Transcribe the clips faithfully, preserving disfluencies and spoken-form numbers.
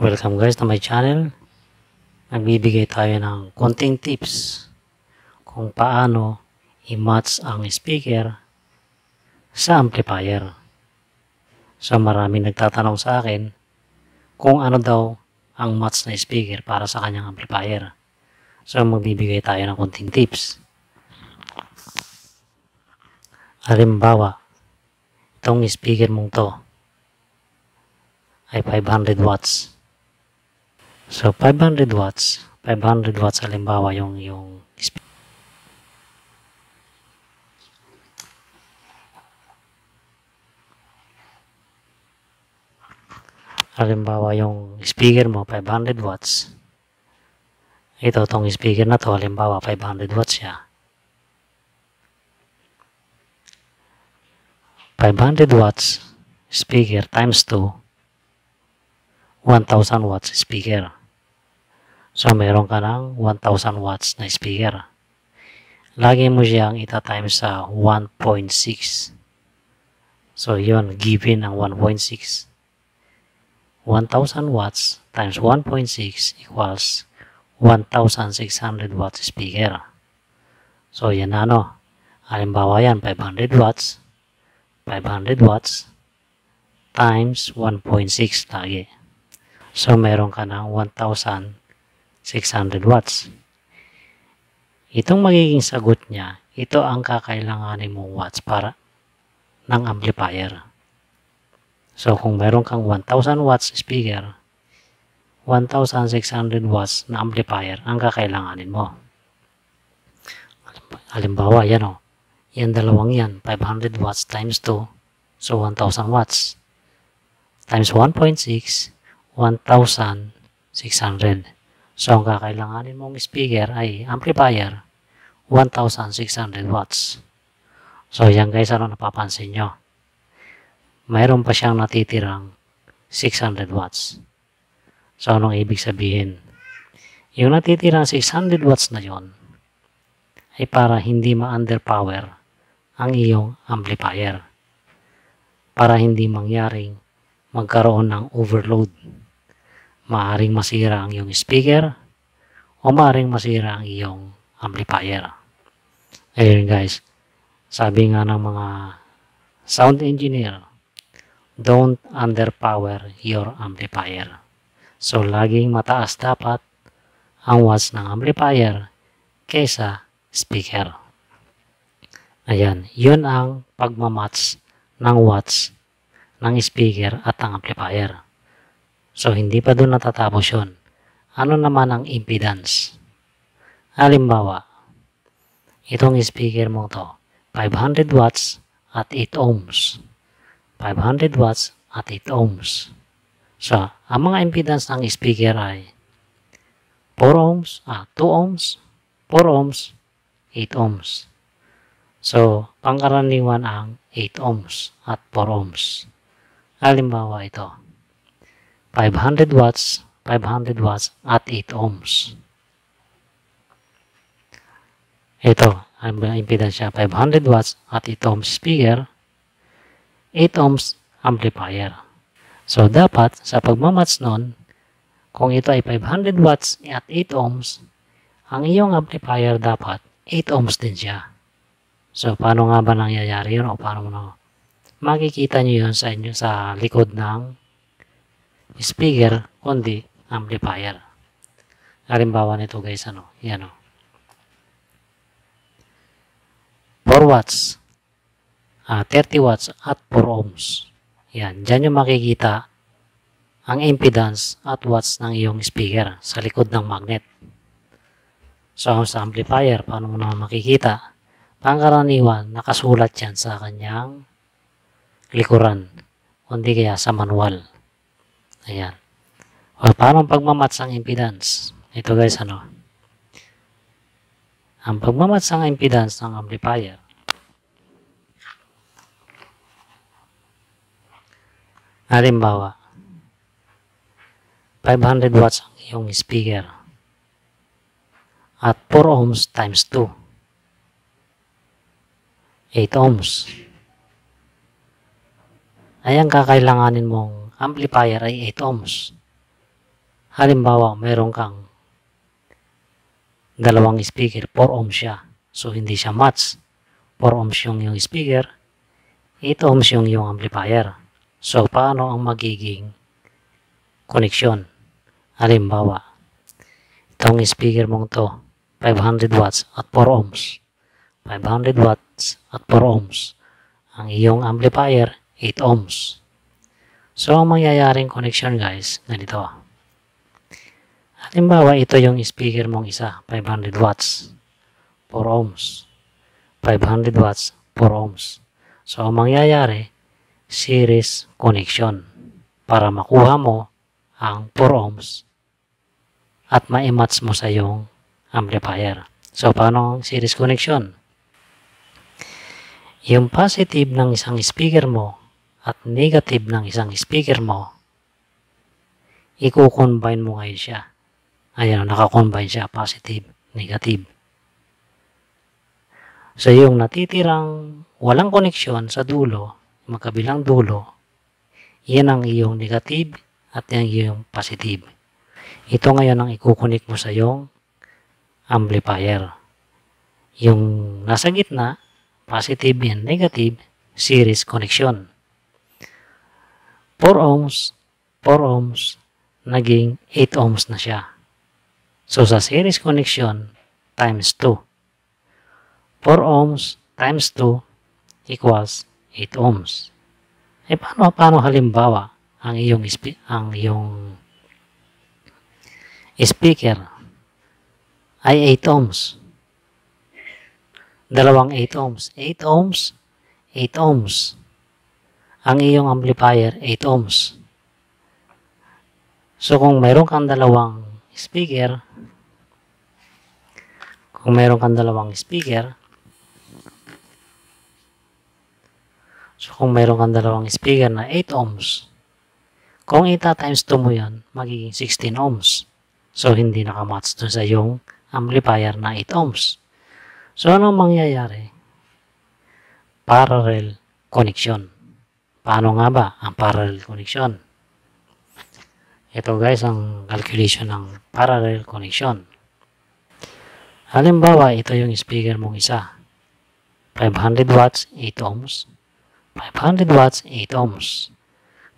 Welcome guys to my channel. Nagbibigay tayo ng konting tips kung paano i-match ang speaker sa amplifier. So maraming nagtatanong sa akin kung ano daw ang match na speaker para sa kanyang amplifier. So magbibigay tayo ng konting tips. Halimbawa, itong speaker mong to ay five hundred watts. So five hundred watts, five hundred watts halimbawa yung yung halimbawa yung speaker mo five hundred watts. Ito tong speaker na to halimbawa five hundred watts siya. five hundred watts speaker times two, one thousand watts speaker. So meron ka ng one thousand watts na speaker. Lagi mo siyang ita times sa one point six. So yun, given ang one point six. one thousand watts times one point six equals one thousand six hundred watts speaker. So yan na ano. Halimbawa yan, five hundred watts. five hundred watts times one point six lagi. So meron ka ng one thousand six hundred watts. Itong magiging sagot niya, ito ang kakailanganin mong watts para ng amplifier. So kung meron kang one thousand watts speaker, one thousand six hundred watts na amplifier ang kakailanganin mo. Halimbawa, yan o. Yan dalawang yan, five hundred watts times two, so one thousand watts times one point six, one thousand six hundred. So ang kakailanganin mong speaker ay amplifier one thousand six hundred watts. So yan guys, ano napapansin nyo, mayroon pa siyang natitirang six hundred watts. So anong ibig sabihin? Yung natitirang six hundred watts na yon ay para hindi ma-underpower ang iyong amplifier, para hindi mangyaring magkaroon ng overload. Maaring masira ang iyong speaker o maaring masira ang iyong amplifier. Ayun guys, sabi nga ng mga sound engineer, don't underpower your amplifier. So laging mataas dapat ang watts ng amplifier kaysa speaker. Ayan, yun ang pagmamatch ng watts ng speaker at ng amplifier. So, hindi pa doon natatapos yun. Ano naman ang impedance? Halimbawa, itong speaker mo to, five hundred watts at eight ohms. five hundred watts at eight ohms. So, ang mga impedance ng speaker ay four ohms, ah, two ohms, four ohms, eight ohms. So, pangkaraniwan ang eight ohms at four ohms. Halimbawa ito, five hundred watts, five hundred watts at eight ohms. Ito, ang impedance siya, five hundred watts at eight ohms speaker, eight ohms amplifier. So, dapat sa pagmamatch nun, kung ito ay five hundred watts at eight ohms, ang iyong amplifier dapat eight ohms din siya. So, paano nga ba nangyayari yun? O paano na? Makikita nyo yun sa inyo sa likod ng speaker kundi amplifier. Halimbawa nito guys, ano, yan o, four watts, ah, thirty watts at four ohms. Yan, dyan yung makikita ang impedance at watts ng iyong speaker sa likod ng magnet. So sa amplifier, paano mo naman makikita? Pangkaraniwan nakasulat yan sa kanyang likuran kundi kaya sa manual. Ayan. O, paano pagmamatch ang impedance? Ito guys, ano? Ang pagmamatch ang impedance ng amplifier halimbawa, five hundred watts ang iyong speaker at four ohms times two, eight ohms. Ayan, kakailanganin mong amplifier ay eight ohms. Halimbawa, meron kang dalawang speaker, four ohms siya. So, hindi siya match. four ohms yung yung speaker, eight ohms yung yung amplifier. So, paano ang magiging koneksyon? Halimbawa, itong speaker mong to, five hundred watts at four ohms. five hundred watts at four ohms. Ang iyong amplifier, eight ohms. So, ang mangyayaring koneksyon, guys, ganito. Halimbawa, ito yung speaker mong isa, five hundred watts, four ohms, five hundred watts, four ohms. So, ang mangyayari, series connection para makuha mo ang four ohms at ma-match mo sa yung amplifier. So, paano ang series connection? Yung positive ng isang speaker mo at negative ng isang speaker mo, i-combine mo ngayon siya. Ayan, nakakombine siya, positive, negative. So, yung natitirang walang koneksyon sa dulo, magkabilang dulo, yan ang iyong negative at yan ang iyong positive. Ito ngayon ang ikukunik mo sa iyong amplifier. Yung nasa gitna, positive and negative, series connection. four ohms, four ohms, naging eight ohms na siya. So, sa series connection, times two. four ohms times two equals eight ohms. Eh, paano, paano halimbawa ang iyong, ang iyong speaker ay eight ohms? Dalawang eight ohms. eight ohms, eight ohms. Ang iyong amplifier, eight ohms. So, kung mayroon kang dalawang speaker, kung meron kang dalawang speaker, so kung meron kang dalawang speaker na eight ohms, kung ita times two mo yun, magiging sixteen ohms. So, hindi nakamatch dun sa yung amplifier na eight ohms. So, anong mangyayari? Parallel connection. Paano nga ba ang parallel connection? Ito guys, ang calculation ng parallel connection. Halimbawa, ito yung speaker mong isa. five hundred watts, eight ohms. five hundred watts, eight ohms.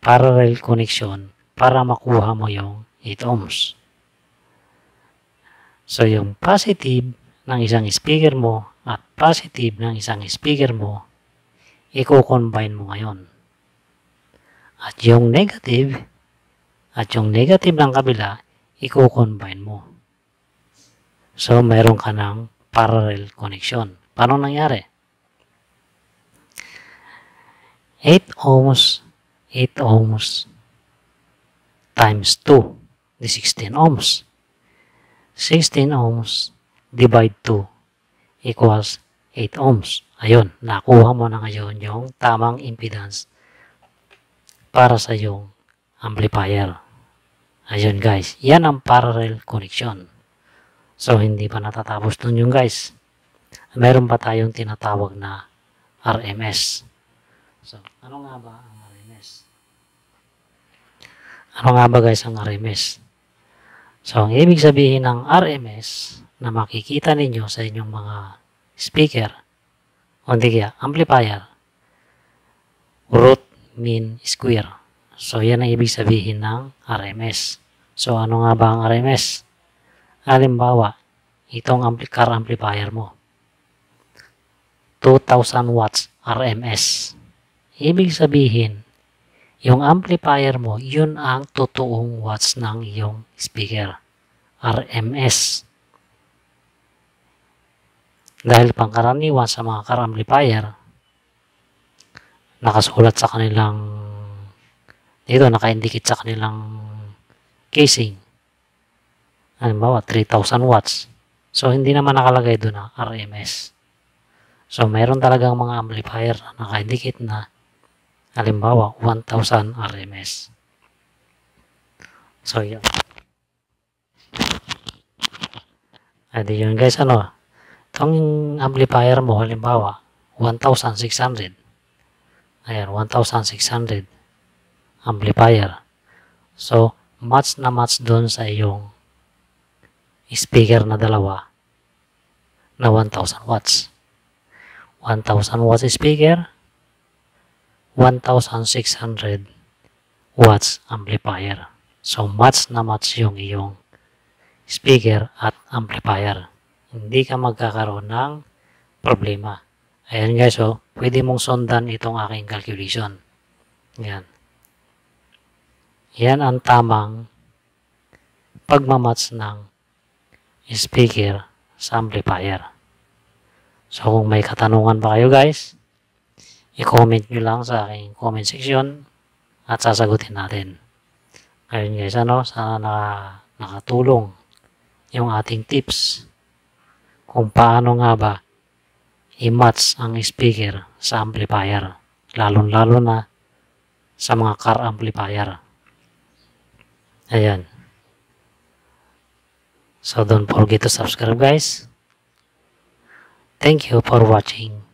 Parallel connection para makuha mo yung eight ohms. So, yung positive ng isang speaker mo at positive ng isang speaker mo, i-combine mo ngayon. At yung negative, at yung negative ng kabila, i-combine mo. So, mayroon ka ng parallel connection. Paano nangyari? eight ohms, eight ohms, times two, di sixteen ohms. sixteen ohms, divide two, equals eight ohms. Ayun, nakuha mo na ngayon yung tamang impedance para sa yung amplifier. Ayun guys, yan ang parallel connection. So, hindi pa natatapos dun yung guys. Meron pa tayong tinatawag na R M S. So, ano nga ba ang R M S? Ano nga ba guys ang R M S? So, ang ibig sabihin ng R M S na makikita ninyo sa inyong mga speaker, o hindi kaya, amplifier, root mean square. So, yan ang ibig sabihin ng R M S. So, ano nga ba ang R M S? Halimbawa, itong car amplifier mo. two thousand watts R M S. Ibig sabihin, yung amplifier mo, yun ang totoong watts ng iyong speaker. R M S. Dahil pangkaraniwan sa mga car amplifier, nakasulat sa kanilang dito, naka-indicate sa kanilang casing. Halimbawa, three thousand watts. So, hindi naman nakalagay doon na R M S. So, mayroon talagang mga amplifier na naka-indicate na halimbawa, one thousand R M S. So, yun. At yun guys, ano? Itong amplifier mo, halimbawa, one thousand six hundred. Ayan, one thousand six hundred amplifier. So, match na match doon sa iyong speaker na dalawa na one thousand watts. one thousand watts speaker, one thousand six hundred watts amplifier. So match na match yung iyong speaker at amplifier. Hindi ka magkakaroon ng problema. Ayan guys, so pwede mong sundan itong aking calculation. Ayan. Yan ang tamang pagmamatch ng speaker sa amplifier. So kung may katanungan pa kayo guys, i-comment nyo lang sa aking comment section at sasagutin natin. Ngayon guys, ano, sana na, nakatulong yung ating tips kung paano nga ba i-match ang speaker sa amplifier, lalong-lalo na sa mga car amplifier. Ayan. So don't forget to subscribe guys. Thank you for watching.